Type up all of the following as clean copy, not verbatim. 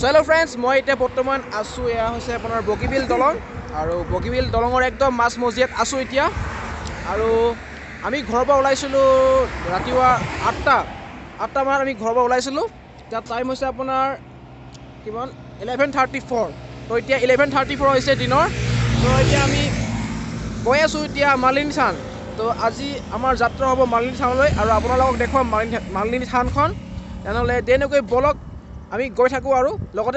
सो hello friends मैं इतना बर्तमान आसो अपना बगीबिल दलंग और बगीबिल दलंगर एकदम माज मजियात आसो इतना और आम घर पर ऊल्लो रात आठटा मानत घर पर ऊल्लो टाइम से अपनार कि 11:34 तो इतना 11:34 दिन तो इतना गई आसो इतना मालिनी थान तो আজি आमार जात्रा हम मालिनी थानले और आपन देखा मालिनी थान देनक बलक आम गई थको और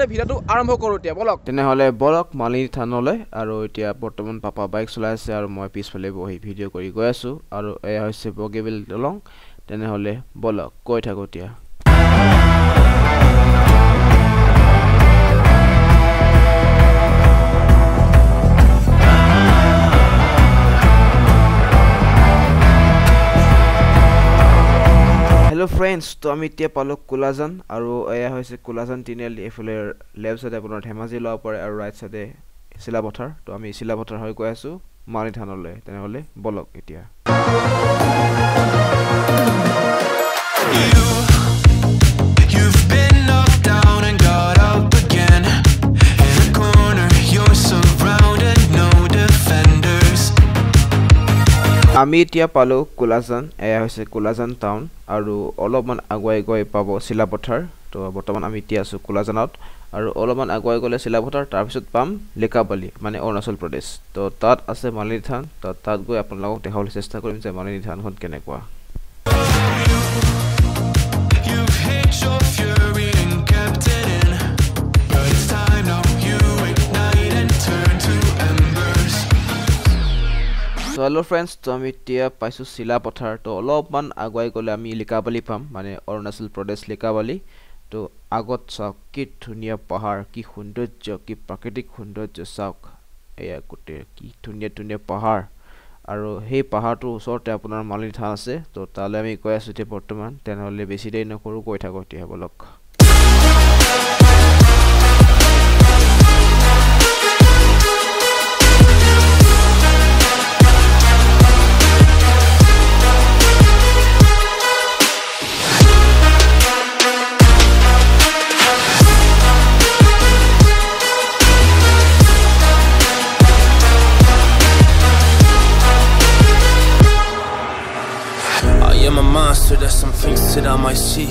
भिडियो आरम्भ करूँ बलक तेनहले बलक मालिनी थानले और इतना बर्तमान पापा बाइक चला और मैं पिछफाले बहि भिडिओ कर गई आसो और यह बगीबिल दलंग तेनहले बलक गई थको हेलो फ्रेंड्स तो आम इतना पाल कोलाजान और यह कोलाजान टिनेल इफाले लेफ्ट साइड अपना धेमाजी ला पड़े और राइट साइडे शिलापथार तो आम शिलापथार हो गई आसो मालिनी थानले तेनहले बलक इतना आम इतना पाल कोलाजान यह कोलाजान टाउन और अलमान आगुवाई गई पा शिलापथार तो बर्तमान आम इतना आसो कोलाजान और अलमान आगुवाई गले शिलापथार तार पास पाम लिकाबाली माने अरुणाचल प्रदेश तो तक आसे मालिनी थान तो तक गई अपना देखा चेष्टा कर मालिनी थान केनेकुवा तो हेलो फ्रेंड्स तो आम इतना पाई शिलापथार तो अलमान आगुवाई गले आम लिकाबाली पाम माने अरुणाचल प्रदेश लिकाबाली तो आगत चाक कि धुनिया पहाड़ कि सौंदर्य कि प्राकृतिक सौंदर्य चाक ए गोटे कि धुनिया धुनिया पहाड़ और हे पहाड़ ऊसरते अपना मालिनी थान आसे तो ताले आम गई आसो बर्तमान तेनहले बेसि देरी नकरो गई थको बलक So there's some things that I might see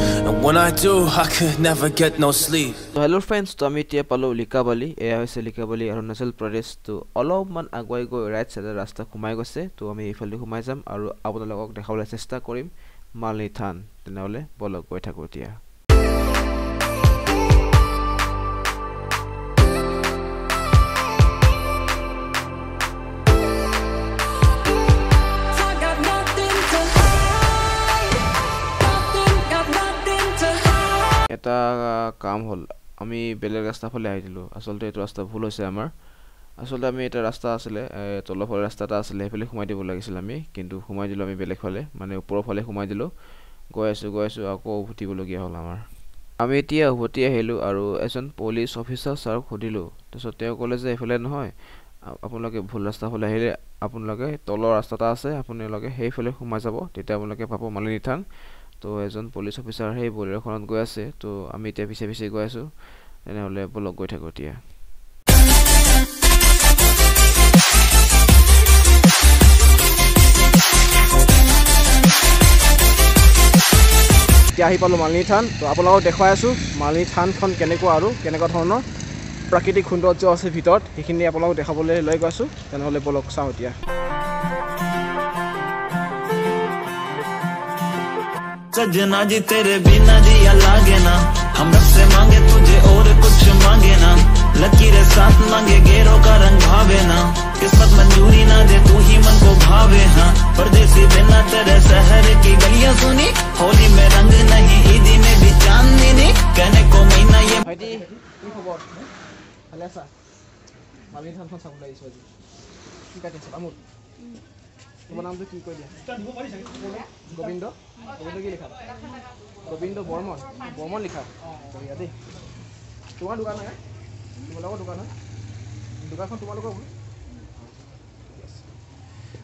and when I do I could never get no sleep so hello friends to ami tie palo Likabali e hoise Likabali Arunachal Pradesh to alopman agwai go right side rasta khumai gose to ami ifale khumai jam aru apunalok dekhawle chesta korim Malini Than tenole bolok goi thakotia এটা কাম হল আমি বেলেগ রাস্তা ফলে আইছিলো আসলে এই রাস্তা ভুল হইছে আমার আসলে আমি এটা রাস্তা আছিলে তল ফলে রাস্তাটা আছিলে হেফালে ঘুমাই দিব লাগিছিল আমি কিন্তু ঘুমাই দিলো আমি বেলেগ ফলে মানে উপর ফলে ঘুমাই দিলো গৈ আছো আকো উভতিব লগিয়া হল আমার আমি এতিয়া উভতি আহিলো আৰু এজন পুলিশ অফিসার স্যারক খুদিলো তছত তেওঁ কলে যে হেফালে নহয় আপোনালোকে ভুল রাস্তা ফলে আহিলে আপোনালোকে তল রাস্তাটা আছে আপোনালোকে হেফালে ঘুমাই যাব তেতিয়া আপোনালোকে পাব মালিনী থান तो एजन पुलिस अफिसार है बोलेरोखन गई आसे तो आम इतना पिछे पिछे गई आसो तेनहले बलक गई थको इतना पाल मालिनी थान तो आपलोक देखा मालिनी थान के प्राकृतिक सौंदर्य आसे भर सीखी आपलोक देखा लै गई आसो तेनहले बलक चाओ सजना जी तेरे बिना जिया लागे ना हम रब से मांगे तुझे और कुछ मांगे ना लकीरें साथ मांगे गेरो का रंग भावे ना किस्मत मंजूरी ना दे तू ही मन को भावे हाँ परदेसी बिना तेरे शहर की गलियां सुनी होली में रंग नहीं ईदी में भी चांदनी नहीं कहने को महीना ये তোমার নাম কি কই দিয়া গোবিন্দ গোবিন্দ কি লেখা গোবিন্দ বর্মন বর্মন লেখা বড়িয়া দে তোমার দোকান না তোমার লগো দোকান না দোকানখন তোমার লগো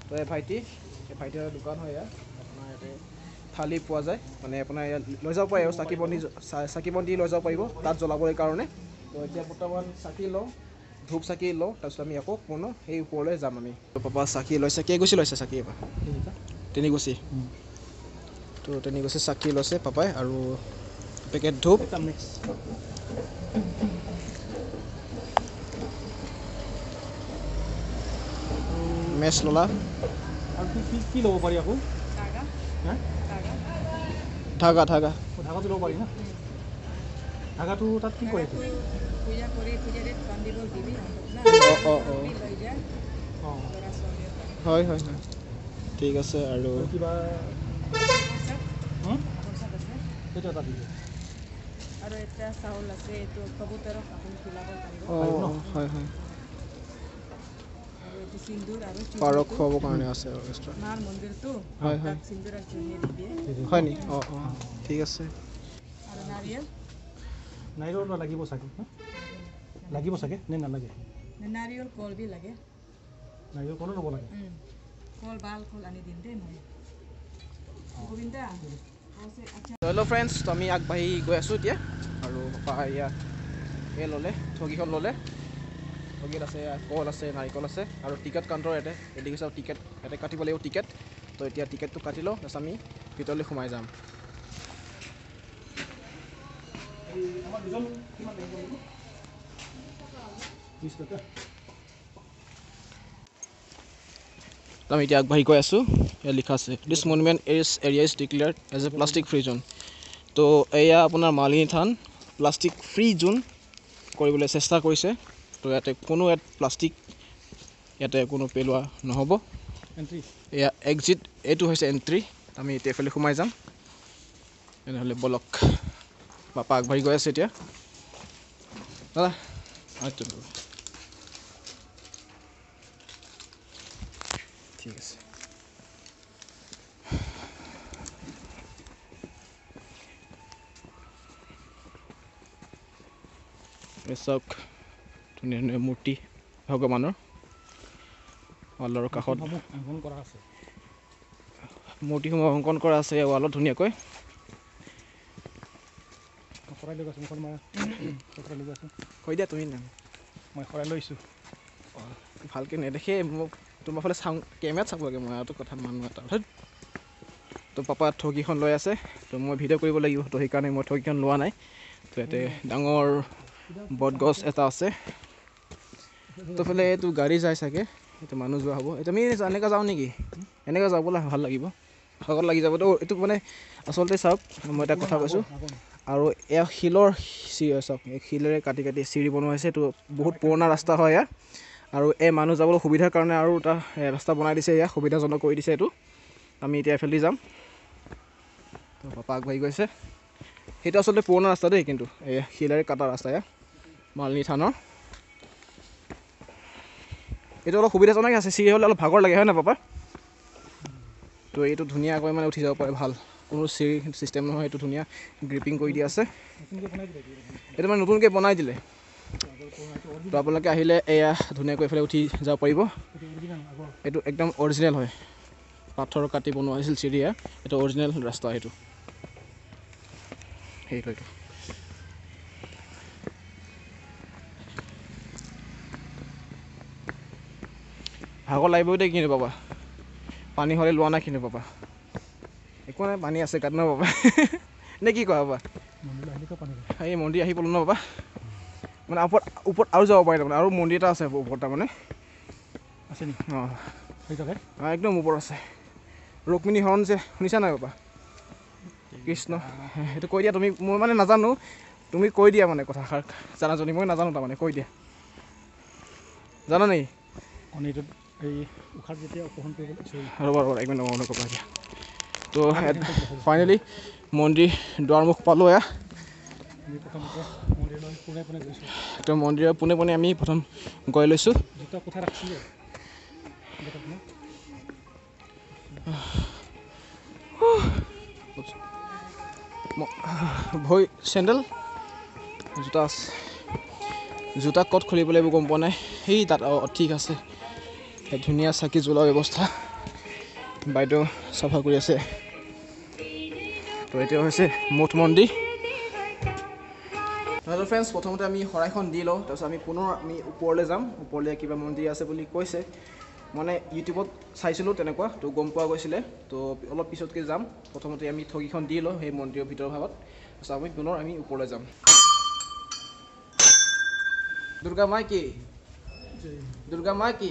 তো এই ভাইটি এই ভাইটিৰ দোকান হয় আপোনাৰ ইয়াতে थाली पा जाए मैं अपना लै जा पारे चाकी बंदी चाकी बंदी लै जा पार तक जल्द कारण तो इतना बर्तमान चाकी लौ धूप चाकी लौ तक आको पुनः सही ऊपर जाम पापा चाकी लैसे कैगुची लैसे चाकी तीनगुची तो तीनगुची चाकी लैसे पापाई और पेकेट धूप मेस लला ढाका ढाका ढाका तो तक ठीक है पारक खुआब कारण ठीक है नारियल लगे लगे ना नारियल कल भी लगे नारियल कलो लो लगे कल बाल कल आनी दिन दे मैं गोविंदा हेलो फ्रेंड्स तो आम आग बाढ़ गई आसो और पापा इतना लले ठगी लले ठगी कल आसे नारिकल आसे और टिकेट काउंटर ये सब टिकेट ये काटिब लगे टिकेट तो इतना टिकेट तो काटि लो आम भरल सोमाय जा इतना आग बाढ़ गई आसो लिखा से this monument is area is declared as a plastic free zone तो यह अपना Malinithan plastic free zone चेष्टा करें तो इतने कोनो प्लास्टिक इतने कोनो पेलवा नहब एक्जिट ये एंट्री आम इतने सोमाय जा बलक पापा आग बाढ़ गई आस दादा ठीक है ये सब धुनिया धुनिया मूर्ति भगवान वालर का मूर्ति अंकन कर वालत धुनियाको खराइ लगा मुखन मारा खराइ लगा कह दिया तुम ना मैं खराइ लैसु भालक नेदेखे मैं तुम फाले सा केमेरात सब लगे मैं कथा मानु तो पापा ठगी लै आसे तो मैं भिडिओ कर लगे तो सीकार मैं ठगी ला ना तो ये डांगर बटगस एट आसे तो फिर यह गाड़ी जाए सके मानु जो हम तुम एने जाओ निकी एने जा बोला भल लगे आगत लगी जा तो यू मैंने आसलते सब मैं कथा कैसा और यह शिलर सब शिले काटी काटी सीढ़ी बनवा से तो बहुत पुराना रास्ता है यार और यह मानु जाबल सुविधार कारण और रास्ता बना दिया सुविधाजनक कर दिसे यू आम इतना फेल जा पापा आग बाढ़ गई से सीट आसलते पुराना रास्ता दें कि शिले काटा रास्ता यार मालिनी थानर ये अलग सुविधाजनक है सीढ़ी हम अलग भागर लगे है ना पापा तो यू धुनिया मैं उठी जा पे भल कोनो सीढ़ी सिस्टेम ना यू धुनिया ग्रिपिंग कर दिया मैं नतुनक बना दिले तो आपलोक एया धुनिया इफाले उठी जा पारिब यू एकदम ओरिजिनल है पाथर काटी बनवा सीढ़ी ये ओरिजिनल रास्ता भागर लाइब्रेरी दे कि पापा पानी हले ला ना कि पापा एक ना पानी आसे गात ना पापा ने कि क्या पापा मंदिर आल ना पापा मैं ऊपर ऊपर और जा पारे तक और मंदिर आस ऊपर तक एकदम ऊपर आसे रुक्मिणी हरण से शुनीसा ना पापा कृष्ण ये कह दिया तुम मैं मानने नजानो तुम कह दिया मैं कथा जानाजी मैं नजानो तक कह दिया जाना नहीं तो फाइनली मंदिर द्वारमुख पालो या तो मंदिर पुने पुने आम प्रथम गई लैसो भई सेंडल जूता जूता कट खुल गम पा ना सही तक ठीक है धुनिया चाकी जोला व्यवस्था बैद सफा कर तो ये मुठ मंदिर हेलो फ्रेंड्स प्रथम शराइखन दी लो तक पुनः ऊपर जा क्या मंदिर आसे कैसे मैंने यूट्यूब चाइसिलो तेनेकुवा तो गम पा गई तो अलग पीछतक जा प्रथम ठगी दी लो मंदिर भर भाग तक आम पुनः ऊपर जा दुर्गा माँ की दुर्गा माँ की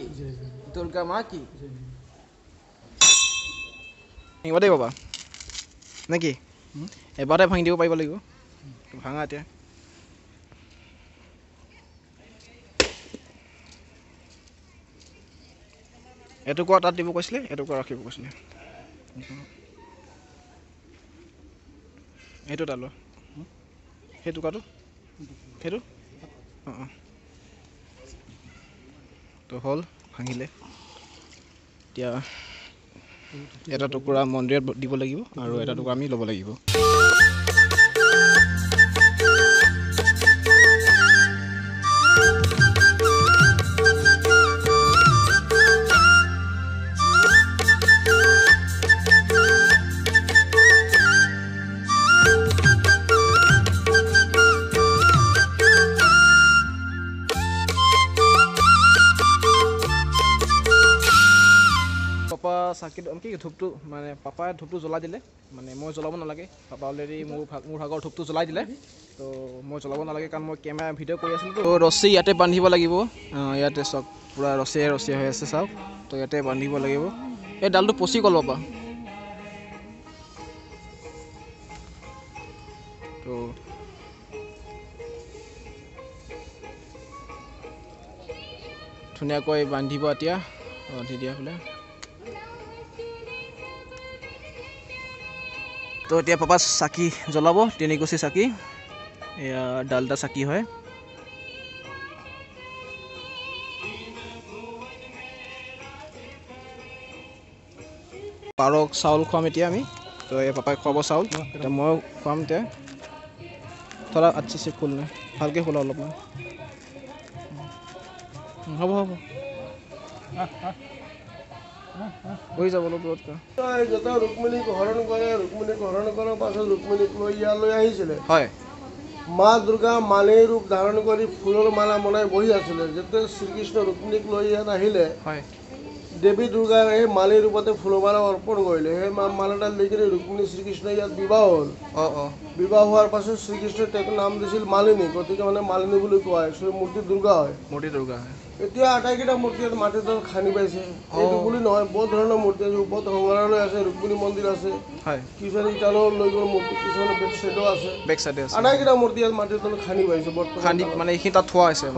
दुर्गा माँ की भांग बाबा ना कि एबारे भांग दी पार लगे भांगा एटुकुरा तक दी कैसे एटुकुरा रख लो टुकुरा तो हल भांगिले एटा टुकुरा मंदिर दी लगे और एटा टुकुरा आमी लब लगे कि धूप तो माने पापा धूप तो ज्वला दिले माने मैं ज्वलाब नालागे पापा अलरेडी मोर भागर धूप तो ज्वला दिले तो मैं ज्वलाब नालागे कारण मैं केमेरा भिडिओ कर आसो रसी इते बांधिब लगे इते सब पूरा रसिया रसिया हो आसे चाव तो इते बांधिब लगे ए डाल तो पचि गल पापा तो धुनियाक बांधिब एतिया बांधि दिया बोले तो इतना पापा चाकी ज्वलाब तीनिकुची चाकी डालडा चाकी है पार चाउल खुआम तो पापा खुआब चाउल मैं खुआम थोड़ा अच्छे से खोल ना भालके खोला अलग हम हम हो जा रुक्मिणी हरण कर पास रुक्मिणीक माँ दुर्गा माले रूप धारण कर फूल माला बना बहि आते श्रीकृष्ण रुक्मिणीक देवी दुर्गा माले रूपते फूल माला अर्पण करें मालाडाल देखिए रुक्मिणी श्रीकृष्ण इतना हार पास श्रीकृष्ण नाम दी मालिनी गति के मैं मालिनी क्या मूर्ति दुर्गा है मूर्ति दुर्गा है इतना आटाईकटा मूर्ति माटी दल खानी पासी ना बहुत मूर्ति बहुत संग्रहालय आज रुक्मिणी मंदिर आज किसान मूर्ति माटी दल खानी पासी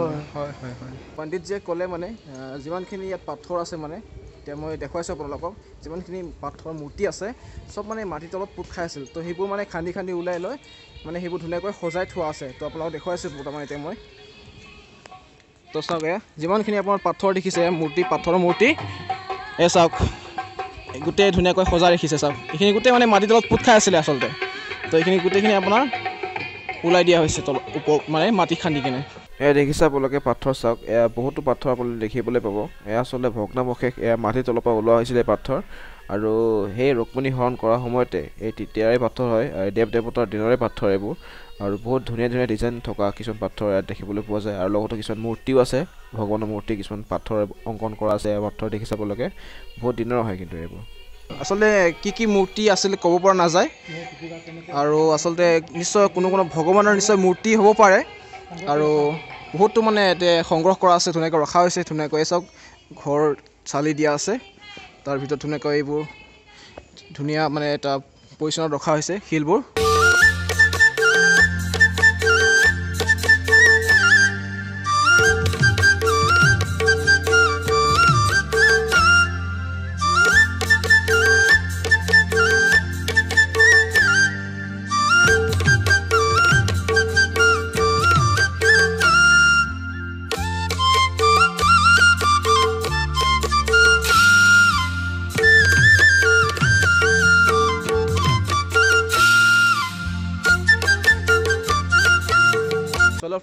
पंडित जी कले मानने जी पाथर आज मानने मैं देखा अपने जी पाथर मूर्ति आसे सब मानने माटी तलब पुट खाई तो मानने खानी खानी ऊल् मानने धुनियाक सजा थोड़ा आसे तो अपना देखा बर्तमान मैं तो चावे जीमानखिनि आपन पाथर देखिसे मूर्ति पाथर मूर्ति ए चाव गुटे धुनियाक सजा रखिसे चाव ये गोटे मानने माटी तलब पुट खाई आसिले आसलते तो ये गोटेखिनि आपना उलाई दिया होइसे तल माने माटी खानी केने ए देखिसे आपलके पाथर चाव बहुत पाथर आपले देखिबले पाबो ए आसले भग्नावशेष ए माटी तलपा उलोआ होइसिले पाथर और हे रुक्मिणी हरण कर समयते ए तितियारे पाथर है देव देवतार दिनरे पाथर एबो और बहुत धुनिया धुनिया डिजाइन थका किसान पाथर इतना देखने पा जाए और लगता किसान मूर्तिओ आसे भगवान मूर्ति किसान पाथर अंकन करा पाथर देखिसे आपलके बहुत दिन है किन्तु एबो आसलते कि मूर्ति आसिल कब पर ना जाए और आसलते निश्चय कोनो भगवानर निश्चय मूर्ति हबो पारे और बहुत माने संग्रह करा आसे धुनियाक रखा होइसे धुनियाक सब घर चाली दिया आसे तार भितर धुनियाक एबो धुनिया माने एटा पोजिशन रखा होइसे हिलबो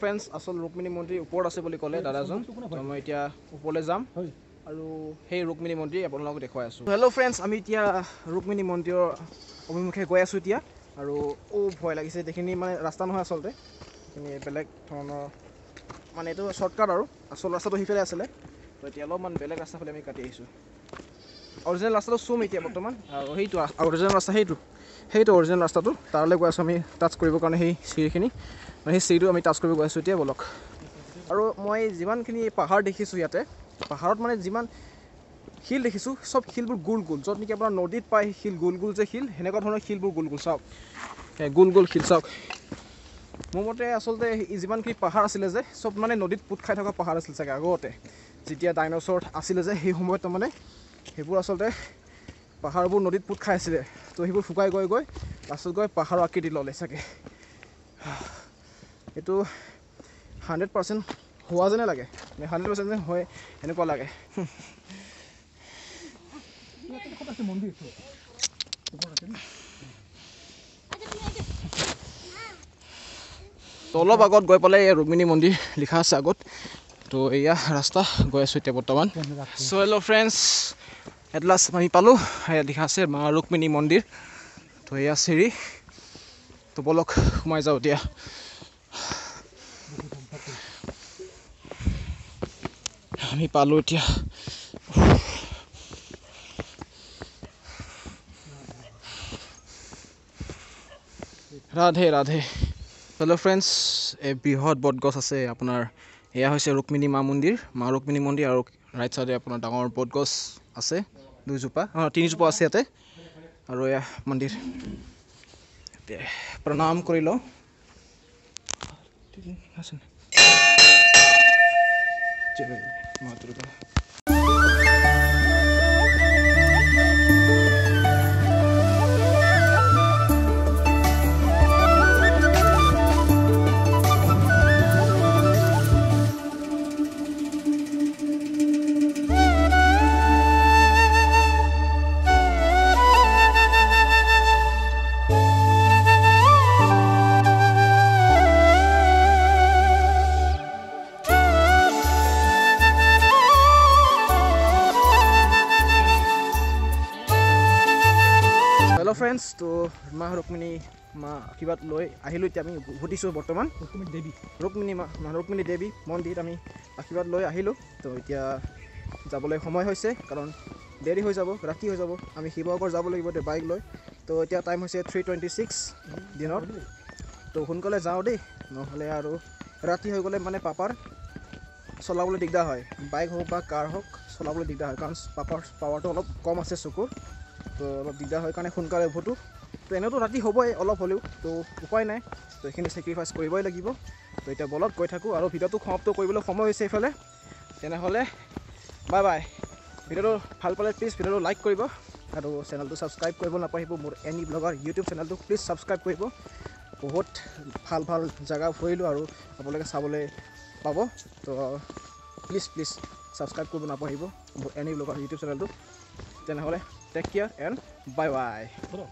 फ्रेंड्स असल रुक्मिणी मंदिर ऊपर आसे बोली कले दादाजन तो मैं इतना ऊपर जा रुक्मिणी मंदिर आपको देखा हेलो फ्रेंड्स आम इतना रुक्मिणी मंदिर अभिमुखे गई आसो। और भय लगे ये मैं रास्ता नए आसलते बेलेग मैं ये शर्टकाट और आसल रास्ता सीफे आसले तो अलग बेलेग रास्ता फाले काटी ओरिजिनल रास्ता चुम इतना बर्तमान ओरिजिनल रास्ता ओरिजिनल रास्ता तारे गई आम टाच सीढ़ीखिनि मैं सीढ़ी आम टाच गई आसो इतना बोलक और मैं जीमानखिनि पहाड़ देखी इतने पहाड़ मैं जीमान शिल देखी सब शिलबूर गोल गोल जो निकी अपना नदी पाए शिल गोल गोल जो शिल सेनेकुवा शिलबूर गोल गोल चाव गोल गोल शिल चाव मोर मते आसलते जीमानखिनि पहाड़ आसिले जे सब माने नदीत पुट खाइ थका पहाड़ आसिल सके आगते जेतिया डायनासोर आसिले जे हेइ समय त माने हेबूर आसलते पहाड़बूर नदीत पुट खाइ आसिले तो हेबूर फुकाइ गय गय लास्टत गय पहाड़ आकृति लले सके एतु 100% हुआ जने लगे 100% जने होय एनेकुवा लगे तो अलग आगत गई पाले रुक्मिणी मंदिर लिखा आस आगत तो यह रास्ता गई आसो इतना बर्तमान सो हेलो फ्रेंड्स एट लास्ट आम पाल लिखा से माँ रुक्मिणी मंदिर तो यह सीढ़ी तो बोलक सोमाय जाओ दिया पाल राधे राधे हेलो फ्रेंड्स ए बृहत बटगछ आसे आपनार एया रुक्मिणी माँ मंदिर माँ रुक्मिणी मंदिर और राइट साइडे आपनार डांगर बटगछ आसे दुजोपा हाँ तीनजोपा आसे याते और एया मंदिर प्रणाम करि लओ फ्रेंड्स तो माँ रुक्मिणी माँ आशीर्वाद लिल उभति बर्तमान रुक्मिणी माँ माँ रुक्मिणी देवी मंदिर आम आशीर्वाद लिल तो इतना जबले समय कारण देरी हो जा राति हो जा शिवसागर जा लगे बाइक लो तो इतना टाइम 3:26 दिन तो सोनकाले जाओ दें ना राति हो गए मानने पापार चलाबले दिगदार है बाइक हूँ कार हूँ चलाबले दिगदार है कारण पापार पावर तो अलग कम आसे चकुर तो अलग दिगदार कारण सोनकाले उभो तो एने तो राति हबे अलग हलो तो उपाय ना तो ये सेक्रिफाइस करबई लागिब तो इतना बलत गई थको और भिडिओ समाप्त कर समय इफाले बाय बाय भिडिओ भल पाले प्लिज भिडिओ लाइक कर और चैनल सब्सक्राइब कर नापाहिब मोर एनी blogger YouTube channel please subscribe कर बहुत भल भल जगह फूरिलो और आपलोके चाबले पाबो तो प्लिज प्लिज सब्सक्राइब कर नापाहिब any vlog on YouTube channel. Take care and bye bye.